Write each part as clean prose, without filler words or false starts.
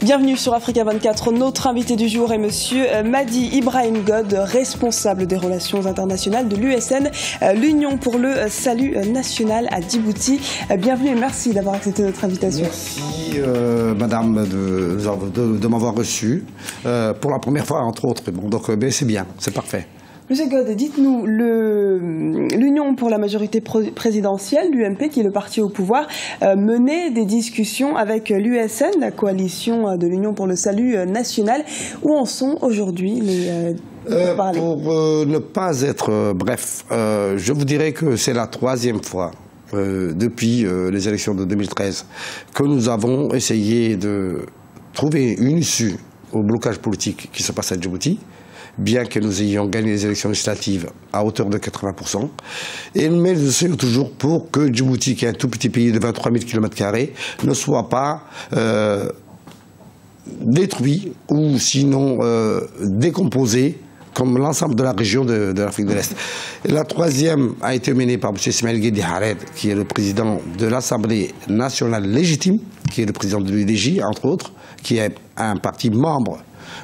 Bienvenue sur Africa 24. Notre invité du jour est monsieur Mahdi Ibrahim God, responsable des relations internationales de l'USN, l'Union pour le salut national à Djibouti. Bienvenue et merci d'avoir accepté notre invitation. Merci madame de m'avoir reçu pour la première fois entre autres. Bon, donc c'est bien, c'est parfait. Monsieur God, dites-nous, l'Union pour la majorité présidentielle, l'UMP, qui est le parti au pouvoir, menait des discussions avec l'USN, la coalition de l'Union pour le salut national. Où en sont aujourd'hui les pour ne pas être bref, je vous dirais que c'est la troisième fois depuis les élections de 2013 que nous avons essayé de trouver une issue au blocage politique qui se passe à Djibouti, bien que nous ayons gagné les élections législatives à hauteur de 80%. Mais nous sommes toujours pour que Djibouti, qui est un tout petit pays de 23 000 km², ne soit pas détruit ou sinon décomposé comme l'ensemble de la région de l'Afrique de l'Est. La troisième a été menée par M. Ismail Gedi Hared, qui est le président de l'Assemblée nationale légitime, qui est le président de l'UDJ, entre autres, qui est un parti membre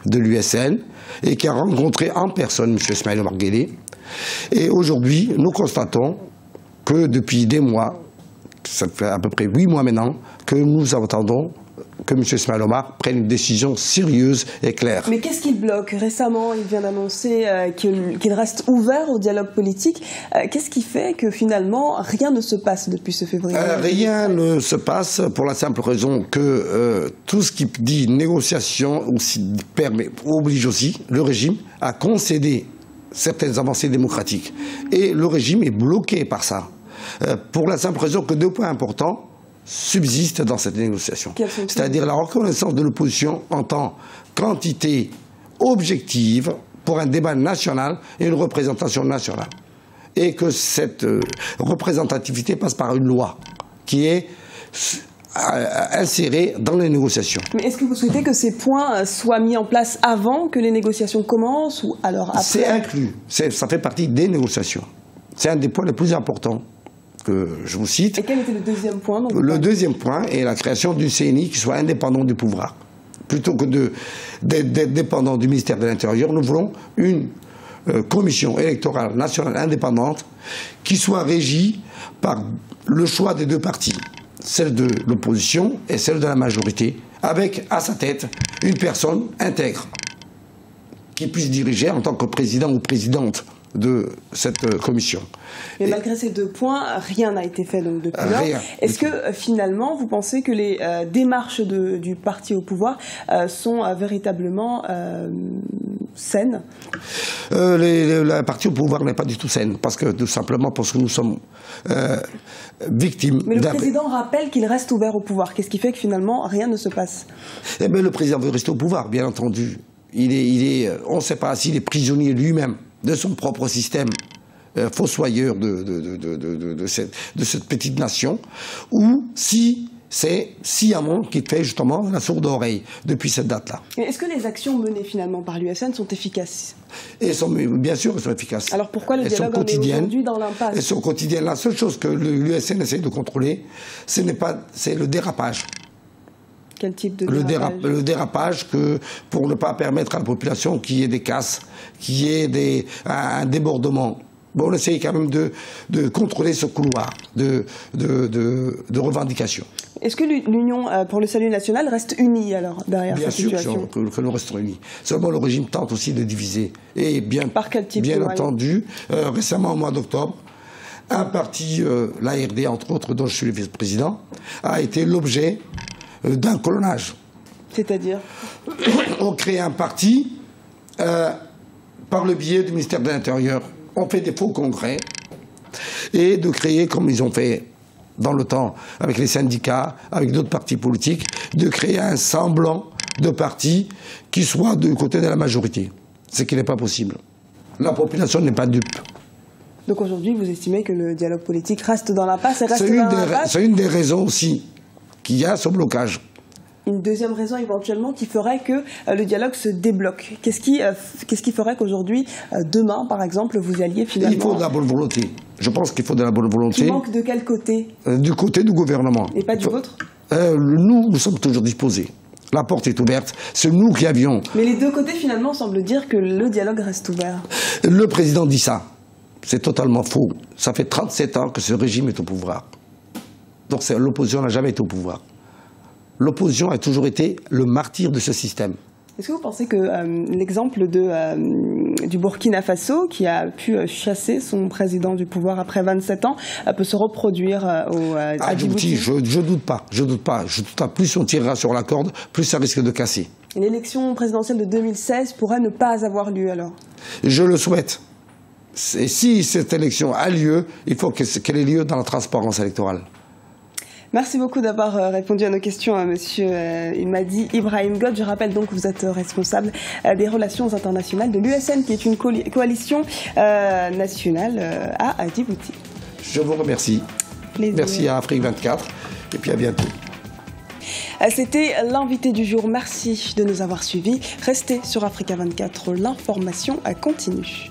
de l'USN, et qui a rencontré en personne M. Smaïl Marguéli. Et aujourd'hui, nous constatons que depuis des mois, ça fait à peu près 8 mois maintenant, que nous attendons que M. Smaïl Omar prenne une décision sérieuse et claire. Mais qu'est-ce qu'il bloque? Récemment, il vient d'annoncer qu'il reste ouvert au dialogue politique. Qu'est-ce qui fait que finalement, rien ne se passe depuis ce février? Rien ne se passe pour la simple raison que tout ce qui dit négociation aussi permet, oblige aussi le régime à concéder certaines avancées démocratiques. Et le régime est bloqué par ça. Pour la simple raison que deux points importants subsiste dans cette négociation. C'est-à-dire la reconnaissance de l'opposition en tant qu'entité objective pour un débat national et une représentation nationale. Et que cette représentativité passe par une loi qui est insérée dans les négociations. Mais est-ce que vous souhaitez que ces points soient mis en place avant que les négociations commencent ou alors après? C'est inclus. Ça fait partie des négociations. C'est un des points les plus importants que je vous cite. Et quel était le deuxième point? Le deuxième point est la création d'une CNI qui soit indépendante du pouvoir. Plutôt que d'être dépendant du ministère de l'Intérieur, nous voulons une commission électorale nationale indépendante qui soit régie par le choix des deux partis, celle de l'opposition et celle de la majorité, avec à sa tête une personne intègre qui puisse diriger en tant que président ou présidente de cette commission. Mais malgré ces deux points, rien n'a été fait donc, depuis lors. Est-ce que finalement, vous pensez que les démarches du parti au pouvoir sont véritablement saines? Le parti au pouvoir n'est pas du tout saine, parce que tout simplement parce que nous sommes victimes. Mais le président rappelle qu'il reste ouvert au pouvoir. Qu'est-ce qui fait que finalement rien ne se passe? Eh bien, le président veut rester au pouvoir, bien entendu. On ne sait pas s'il est prisonnier lui-même de son propre système fossoyeur de cette petite nation, ou si c'est sciemment qui fait justement la sourde oreille depuis cette date-là. Est-ce que les actions menées finalement par l'USN sont efficaces? Bien sûr, elles sont efficaces. Alors pourquoi le dialogue est aujourd'hui dans l'impasse? Elles sont quotidiennes. La seule chose que l'USN essaie de contrôler, c'est le dérapage. Quel type de dérapage? Le dérapage que, pour ne pas permettre à la population qu'il y ait des casses, qu'il y ait un débordement. Bon, on essaye quand même de contrôler ce couloir de revendications. Est-ce que l'Union pour le salut national reste unie alors derrière cette situation? Bien sûr que nous restons unis. Seulement le régime tente aussi de diviser. Et bien, par quel type? Bien entendu, récemment au mois d'octobre, un parti, l'ARD entre autres, dont je suis le vice-président, a été l'objet d'un colonnage. C'est-à-dire? On crée un parti par le biais du ministère de l'Intérieur. On fait des faux congrès et de créer, comme ils ont fait dans le temps avec les syndicats, avec d'autres partis politiques, de créer un semblant de parti qui soit du côté de la majorité. Ce qui n'est pas possible. La population n'est pas dupe. Donc aujourd'hui, vous estimez que le dialogue politique reste dans l'impasse et reste dans l'impasse? C'est une des raisons aussi qu'il y a ce blocage. Une deuxième raison éventuellement qui ferait que le dialogue se débloque. Qu'est-ce qui ferait qu'aujourd'hui, demain par exemple, vous alliez finalement... Il faut de la bonne volonté. Je pense qu'il faut de la bonne volonté. Qui manque de quel côté? Du côté du gouvernement. Et pas du vôtre? Nous sommes toujours disposés. La porte est ouverte. C'est nous qui avions... Mais les deux côtés, finalement, semblent dire que le dialogue reste ouvert. Le président dit ça. C'est totalement faux. Ça fait 37 ans que ce régime est au pouvoir. Donc l'opposition n'a jamais été au pouvoir. L'opposition a toujours été le martyr de ce système. Est-ce que vous pensez que l'exemple du Burkina Faso, qui a pu chasser son président du pouvoir après 27 ans, peut se reproduire à Djibouti? Je ne doute pas. Je doute pas. Je doute pas. Plus on tirera sur la corde, plus ça risque de casser. L'élection présidentielle de 2016 pourrait ne pas avoir lieu alors? Je le souhaite. Et si cette élection a lieu, il faut qu'elle ait lieu dans la transparence électorale. Merci beaucoup d'avoir répondu à nos questions, hein, monsieur Mahdi Ibrahim God. Je rappelle donc que vous êtes responsable des relations internationales de l'USN, qui est une coalition nationale à Djibouti. Je vous remercie. Plaisir. Merci à Afrique 24 et puis à bientôt. C'était l'invité du jour. Merci de nous avoir suivis. Restez sur Africa 24, l'information continue.